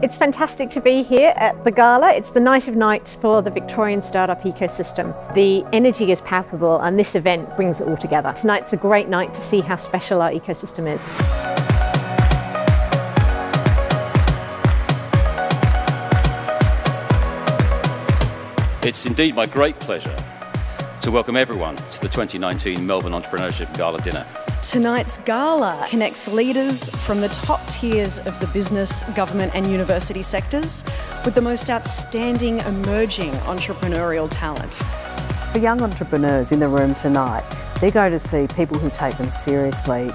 It's fantastic to be here at the gala. It's the night of nights for the Victorian startup ecosystem. The energy is palpable and this event brings it all together. Tonight's a great night to see how special our ecosystem is. It's indeed my great pleasure to welcome everyone to the 2019 Melbourne Entrepreneurship Gala dinner. Tonight's gala connects leaders from the top tiers of the business, government and university sectors with the most outstanding emerging entrepreneurial talent. For young entrepreneurs in the room tonight, they're going to see people who take them seriously,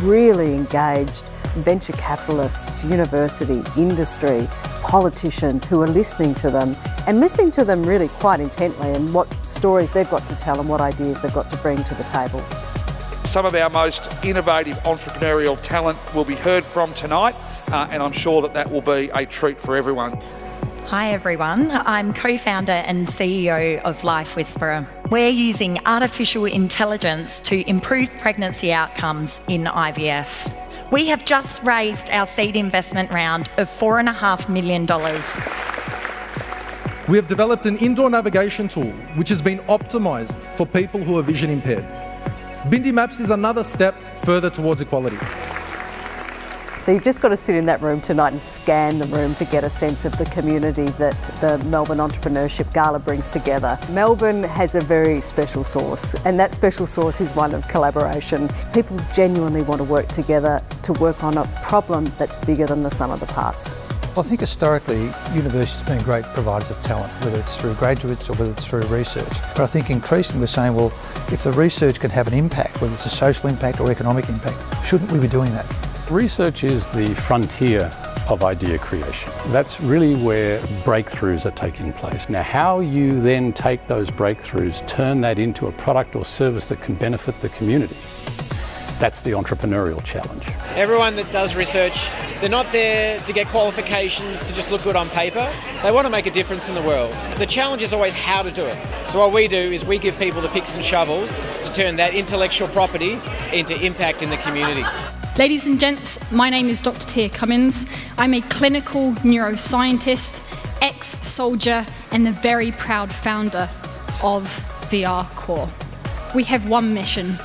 really engaged venture capitalists, university, industry, politicians who are listening to them and listening to them really quite intently and what stories they've got to tell and what ideas they've got to bring to the table. Some of our most innovative entrepreneurial talent will be heard from tonight, and I'm sure that will be a treat for everyone. Hi everyone, I'm co-founder and CEO of Life Whisperer. We're using artificial intelligence to improve pregnancy outcomes in IVF. We have just raised our seed investment round of $4.5 million. We have developed an indoor navigation tool which has been optimised for people who are vision impaired. Bindi Maps is another step further towards equality. So you've just got to sit in that room tonight and scan the room to get a sense of the community that the Melbourne Entrepreneurship Gala brings together. Melbourne has a very special source, and that special source is one of collaboration. People genuinely want to work together to work on a problem that's bigger than the sum of the parts. I think historically universities have been great providers of talent, whether it's through graduates or whether it's through research. But I think increasingly we're saying, well, if the research can have an impact, whether it's a social impact or economic impact, shouldn't we be doing that? Research is the frontier of idea creation. That's really where breakthroughs are taking place. Now, how you then take those breakthroughs, turn that into a product or service that can benefit the community, that's the entrepreneurial challenge. Everyone that does research, they're not there to get qualifications to just look good on paper. They want to make a difference in the world. The challenge is always how to do it. So what we do is we give people the picks and shovels to turn that intellectual property into impact in the community. Ladies and gents, my name is Dr. Tia Cummins. I'm a clinical neuroscientist, ex-soldier and the very proud founder of VR Corps. We have one mission.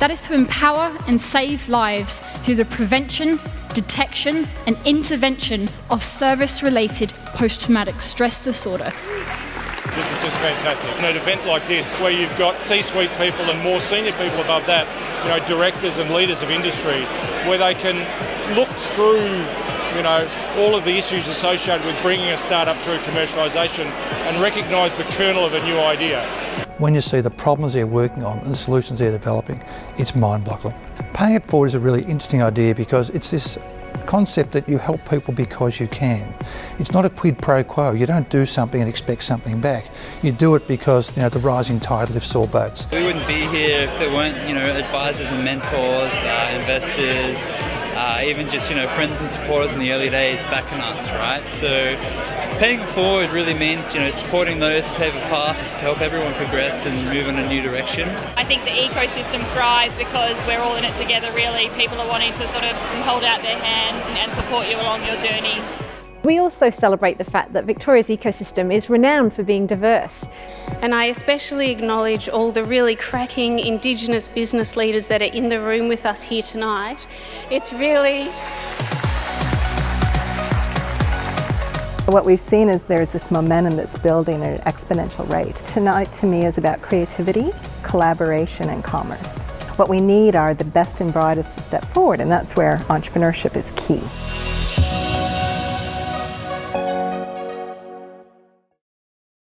That is to empower and save lives through the prevention, detection and intervention of service-related post-traumatic stress disorder. This is just fantastic. An event like this where you've got C-suite people and more senior people above that, directors and leaders of industry, where they can look through, all of the issues associated with bringing a startup through commercialisation and recognise the kernel of a new idea. When you see the problems they're working on and the solutions they're developing, it's mind-boggling. Paying It Forward is a really interesting idea because it's this concept that you help people because you can. It's not a quid pro quo. You don't do something and expect something back. You do it because the rising tide lifts all boats. We wouldn't be here if there weren't advisors and mentors, investors, even just friends and supporters in the early days backing us, right? So Paying It Forward really means supporting those who pave a path to help everyone progress and move in a new direction. I think the ecosystem thrives because we're all in it together really. People are wanting to sort of hold out their hands and support you along your journey. We also celebrate the fact that Victoria's ecosystem is renowned for being diverse. And I especially acknowledge all the really cracking Indigenous business leaders that are in the room with us here tonight. It's really... What we've seen is there's this momentum that's building at an exponential rate. Tonight to me is about creativity, collaboration and commerce. What we need are the best and brightest to step forward, and that's where entrepreneurship is key.